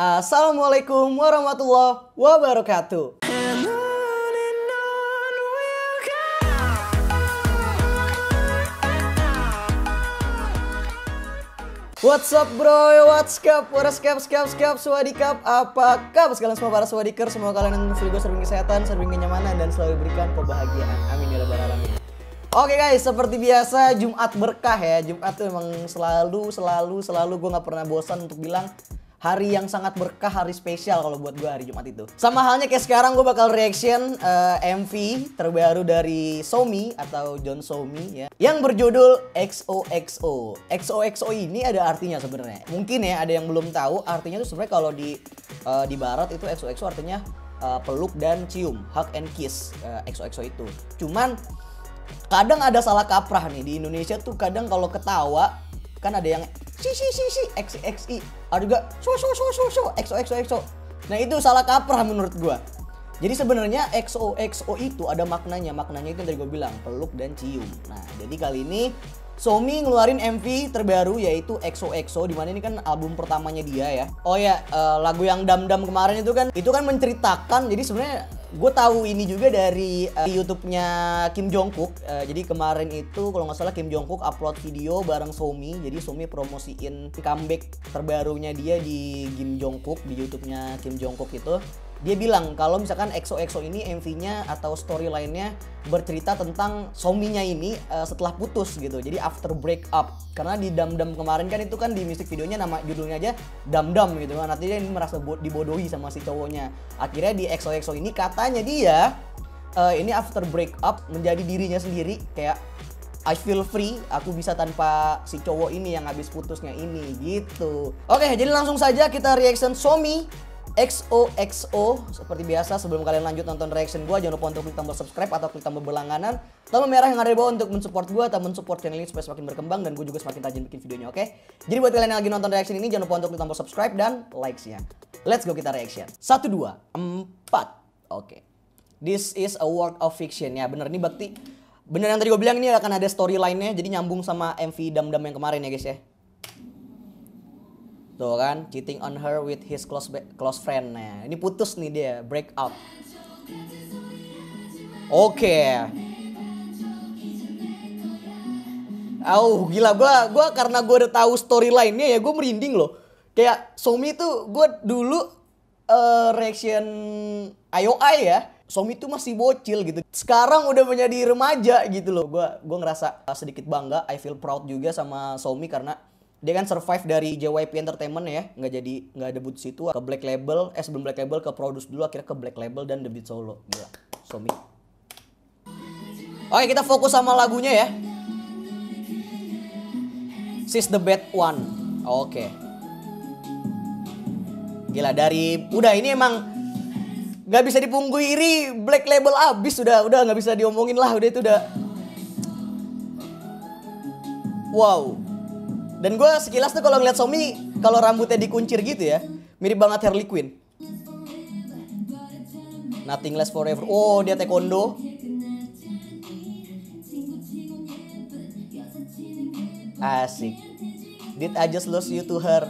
Assalamualaikum warahmatullahi wabarakatuh. What's up bro, what's up, skap, swadikap, apa kabar sekalian semua para swadiker, semua kalian selalu sering kesehatan, sering kenyamanan, dan selalu diberikan kebahagiaan, amin ya rabbal alamin. Oke guys, seperti biasa Jumat berkah ya, Jumat tuh emang selalu gue gak pernah bosan untuk bilang hari yang sangat berkah, hari spesial kalau buat gue hari Jumat itu. Sama halnya kayak sekarang gue bakal reaction MV terbaru dari Somi atau Jeon Somi ya, yang berjudul XOXO. XOXO ini ada artinya sebenarnya. Mungkin ya ada yang belum tahu artinya itu sebenarnya kalau di barat itu XOXO artinya peluk dan cium, hug and kiss, XOXO itu. Cuman kadang ada salah kaprah nih di Indonesia tuh, kadang kalau ketawa kan ada yang XI, ada juga XOXO. Nah itu salah kaprah menurut gua. Jadi sebenarnya XOXO itu ada maknanya. Maknanya itu yang tadi gua bilang, peluk dan cium. Nah jadi kali ini Somi ngeluarin MV terbaru yaitu XOXO, dimana ini kan album pertamanya dia ya. Oh ya, lagu yang Dam-Dam kemarin itu kan menceritakan. Jadi sebenarnya gue tahu ini juga dari YouTube-nya Kim Jong Kook. Jadi kemarin itu kalau nggak salah Kim Jong Kook upload video bareng Somi. Jadi Somi promosiin comeback terbarunya dia di Kim Jong Kook, di YouTube-nya Kim Jong Kook itu. Dia bilang kalau misalkan XOXO ini MV-nya atau storyline-nya bercerita tentang Sominya ini setelah putus gitu. Jadi after break up. Karena di Dam-Dam kemarin kan itu kan di music videonya nama judulnya aja Dam-Dam gitu kan. Artinya dia merasa dibodohi sama si cowoknya. Akhirnya di XOXO ini katanya dia ini after break up menjadi dirinya sendiri, kayak I feel free, aku bisa tanpa si cowok ini yang habis putusnya ini gitu. Oke, jadi langsung saja kita reaction Somi XOXO. Seperti biasa sebelum kalian lanjut nonton reaction gue, jangan lupa untuk klik tombol subscribe atau klik tombol berlangganan, tombol merah yang ada di bawah untuk mensupport gue atau mensupport channel ini supaya semakin berkembang dan gue juga semakin rajin bikin videonya. Oke, jadi buat kalian yang lagi nonton reaction ini jangan lupa untuk klik tombol subscribe dan likes-nya. Let's go kita reaction. 1, 2, 4. Oke, this is a work of fiction ya. Bener nih bakti, bener yang tadi gue bilang, ini akan ada storyline-nya. Jadi nyambung sama MV Dam-Dam yang kemarin ya guys ya. Tuh kan, cheating on her with his close friend. Nah, ini putus nih dia, break up. Oke. Okay. Oh, gila gua karena gua udah tahu storyline-nya ya, gua merinding loh. Kayak Somi tuh gua dulu reaction IOI ya. Somi tuh masih bocil gitu. Sekarang udah menjadi remaja gitu loh. Gua ngerasa sedikit bangga, I feel proud juga sama Somi karena dia kan survive dari JYP Entertainment ya, nggak debut situ, ke Black Label, sebelum Black Label ke Produce dulu, akhirnya ke Black Label dan debut solo. Gila, Somi. Oke, kita fokus sama lagunya ya. She's the bad one. Oke. Gila, dari udah ini emang nggak bisa dipungkiri, Black Label abis, udah nggak bisa diomongin lah, udah itu udah. Wow. Dan gue sekilas tuh kalau ngeliat Somi, kalau rambutnya dikuncir gitu ya, mirip banget Harley Quinn. Nothing Less Forever. Oh, dia taekwondo. Asik. Did I just lose you to her?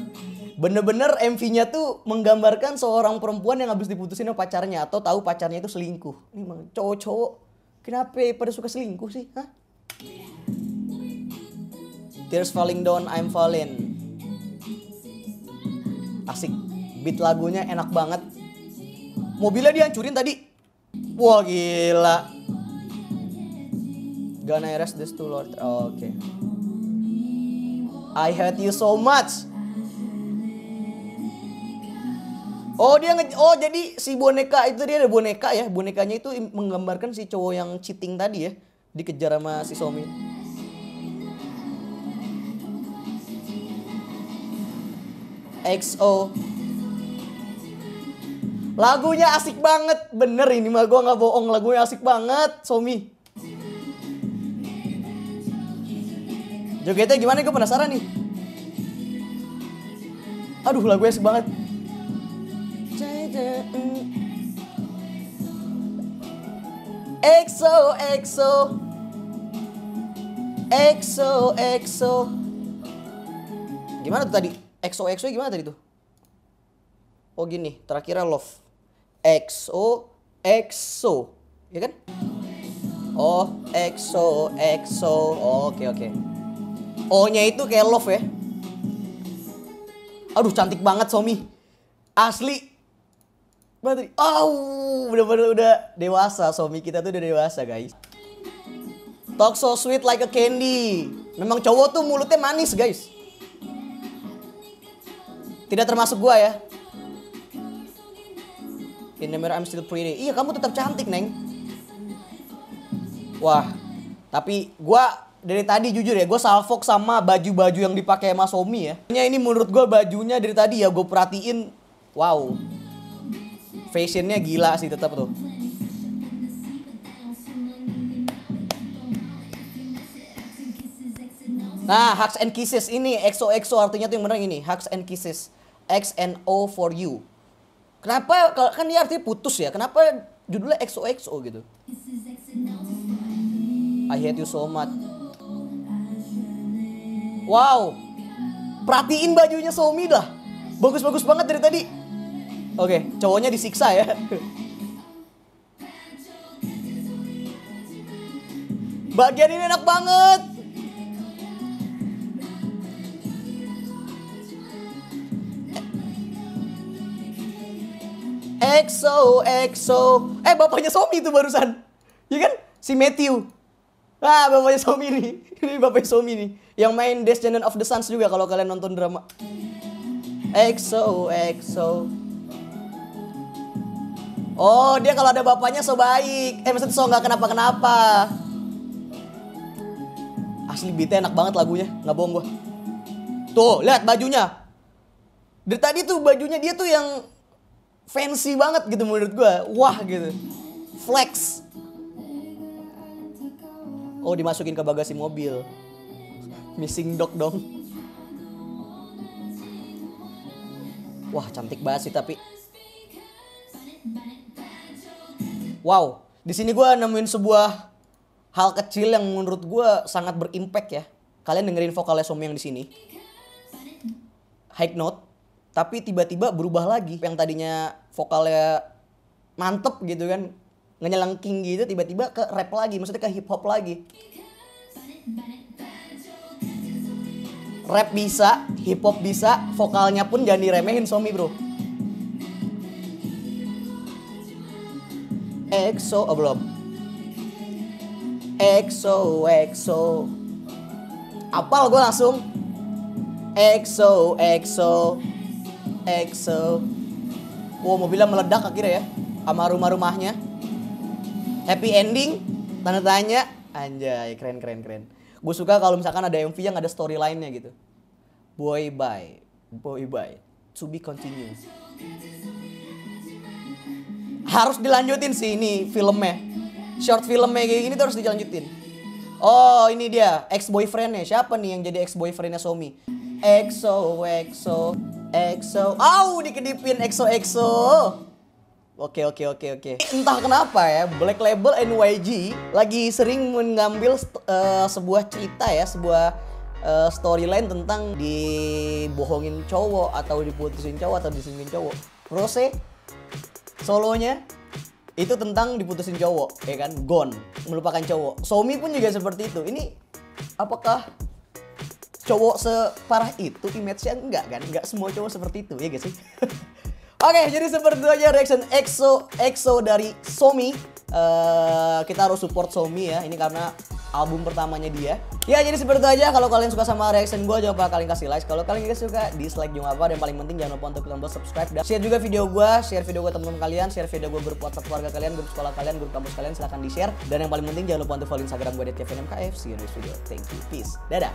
Bener-bener MV-nya tuh menggambarkan seorang perempuan yang habis diputusin sama pacarnya atau tahu pacarnya itu selingkuh. Ini emang cowok-cowok kenapa pada suka selingkuh sih? Hah? Tears falling down, I'm falling. Asik, beat lagunya enak banget. Mobilnya dihancurin tadi. Wah gila. Gonna rest this too Lord. Oke. I hate you so much. Oh dia jadi si boneka itu, dia ada boneka ya. Bonekanya itu menggambarkan si cowok yang cheating tadi ya, dikejar sama si Somi. XO. Lagunya asik banget. Bener ini mah gua gak bohong, lagunya asik banget Somi. Jogetnya gimana, gue penasaran nih. Aduh lagunya asik banget. XOXO. Gimana tuh tadi? XOXO gimana tadi tuh? Oh gini, terakhirnya love. XOXO, ya kan? Oh, XOXO. Oke. O-nya itu kayak love ya. Aduh, cantik banget Somi. Asli. Bener, bener-bener udah dewasa. Somi kita tuh udah dewasa, guys. Talk so sweet like a candy. Memang cowok tuh mulutnya manis, guys. Tidak termasuk gua ya. In the mirror I'm still pretty. Iya, kamu tetap cantik, Neng. Wah, tapi gua dari tadi jujur ya, gue salfok sama baju-baju yang dipakai Mas Somi ya. Ini menurut gue bajunya dari tadi ya, gue perhatiin. Wow. Fashionnya gila sih tetap tuh. Nah, hugs and kisses ini XOXO artinya tuh yang bener ini, hugs and kisses. X and O for you. Kenapa kan dia artinya putus ya? Kenapa judulnya XOXO gitu? I hate you so much. Wow. Perhatiin bajunya Somi dah. Bagus-bagus banget dari tadi. Oke, cowoknya disiksa ya. Bagian ini enak banget. XOXO. Bapaknya Somi itu barusan. Ya kan? Si Matthew. Ah, bapaknya Somi nih. Ini bapaknya Somi nih. Yang main Descendant of the Sun juga kalau kalian nonton drama. XOXO. Oh, dia kalau ada bapaknya so baik. Maksudnya so nggak kenapa-kenapa. Asli beatnya enak banget lagunya, nggak bohong gua. Tuh, lihat bajunya. Dari tadi tuh bajunya dia tuh yang fancy banget gitu menurut gua. Wah gitu. Flex. Oh, dimasukin ke bagasi mobil. Missing dog dong. Wah, cantik banget sih tapi. Wow, di sini gue nemuin sebuah hal kecil yang menurut gue sangat berimpact ya. Kalian dengerin vokalnya Somi yang di sini, high note, tapi tiba-tiba berubah lagi. Yang tadinya vokalnya mantep gitu kan, ngenyelengking gitu, tiba-tiba ke rap lagi, maksudnya ke hip hop lagi. Rap bisa, hip hop bisa, vokalnya pun jangan diremehin Somi bro. EXO, belum. EXO. Apal gue langsung. EXO. Wow, mobilnya meledak akhirnya ya. Sama rumah-rumahnya. Happy ending. Tanda tanya. Anjay, keren. Gue suka kalau misalkan ada MV yang ada storyline-nya gitu. Boy bye. To be continued. Harus dilanjutin sih ini filmnya. Short filmnya kayak gini tuh harus dilanjutin. Oh, ini dia ex-boyfriendnya. Siapa nih yang jadi ex-boyfriendnya Somi? EXO. Dikedipin EXO. Oke. Entah kenapa ya, Black Label NYG lagi sering mengambil sebuah cerita ya, sebuah storyline tentang dibohongin cowok atau diputusin cowok atau diselingkuhin cowok. Rose solonya itu tentang diputusin cowok, ya kan? Gone, melupakan cowok. Somi pun juga seperti itu. Ini apakah cowok separah itu image-nya? Enggak kan? Enggak semua cowok seperti itu, ya guys sih? Oke, jadi seperti itu aja reaction EXO dari Somi. Kita harus support Somi ya, ini karena album pertamanya dia. Ya, jadi seperti itu aja. Kalau kalian suka sama reaction gue, jangan lupa kalian kasih like. Kalau kalian gak suka, dislike juga apa. Dan paling penting jangan lupa untuk tombol subscribe. Dan share juga video gue, share video gue teman-teman kalian, share video gue grup WhatsApp keluarga kalian, grup sekolah kalian, grup kampus kalian, silahkan di share. Dan yang paling penting jangan lupa untuk follow Instagram gue @kevinmkf. See you next video. Thank you, peace, dadah.